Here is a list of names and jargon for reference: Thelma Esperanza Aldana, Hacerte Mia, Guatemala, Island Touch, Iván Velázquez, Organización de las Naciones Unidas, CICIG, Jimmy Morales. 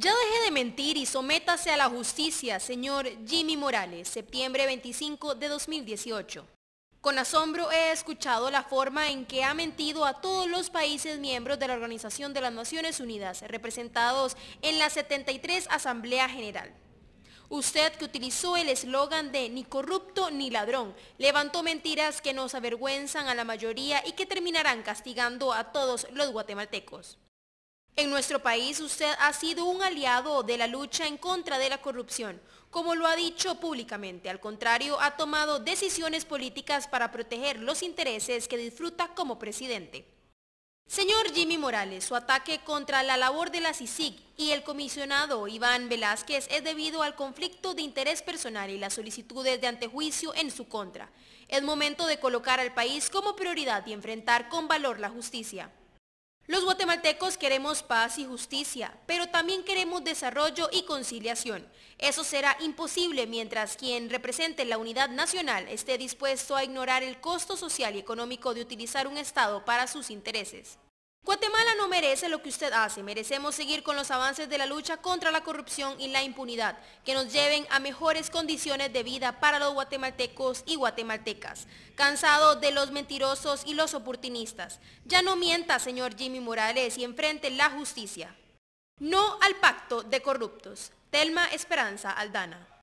Ya deje de mentir y sométase a la justicia, señor Jimmy Morales, septiembre 25 de 2018. Con asombro he escuchado la forma en que ha mentido a todos los países miembros de la Organización de las Naciones Unidas, representados en la 73 Asamblea General. Usted, que utilizó el eslogan de ni corrupto ni ladrón, levantó mentiras que nos avergüenzan a la mayoría y que terminarán castigando a todos los guatemaltecos. En nuestro país usted ha sido un aliado de la lucha en contra de la corrupción, como lo ha dicho públicamente. Al contrario, ha tomado decisiones políticas para proteger los intereses que disfruta como presidente. Señor Jimmy Morales, su ataque contra la labor de la CICIG y el comisionado Iván Velázquez es debido al conflicto de interés personal y las solicitudes de antejuicio en su contra. Es momento de colocar al país como prioridad y enfrentar con valor la justicia. Los guatemaltecos queremos paz y justicia, pero también queremos desarrollo y conciliación. Eso será imposible mientras quien represente la unidad nacional esté dispuesto a ignorar el costo social y económico de utilizar un Estado para sus intereses. Guatemala no merece lo que usted hace, merecemos seguir con los avances de la lucha contra la corrupción y la impunidad, que nos lleven a mejores condiciones de vida para los guatemaltecos y guatemaltecas, cansado de los mentirosos y los oportunistas. Ya no mienta, señor Jimmy Morales, y enfrente la justicia. No al pacto de corruptos. Thelma Esperanza Aldana.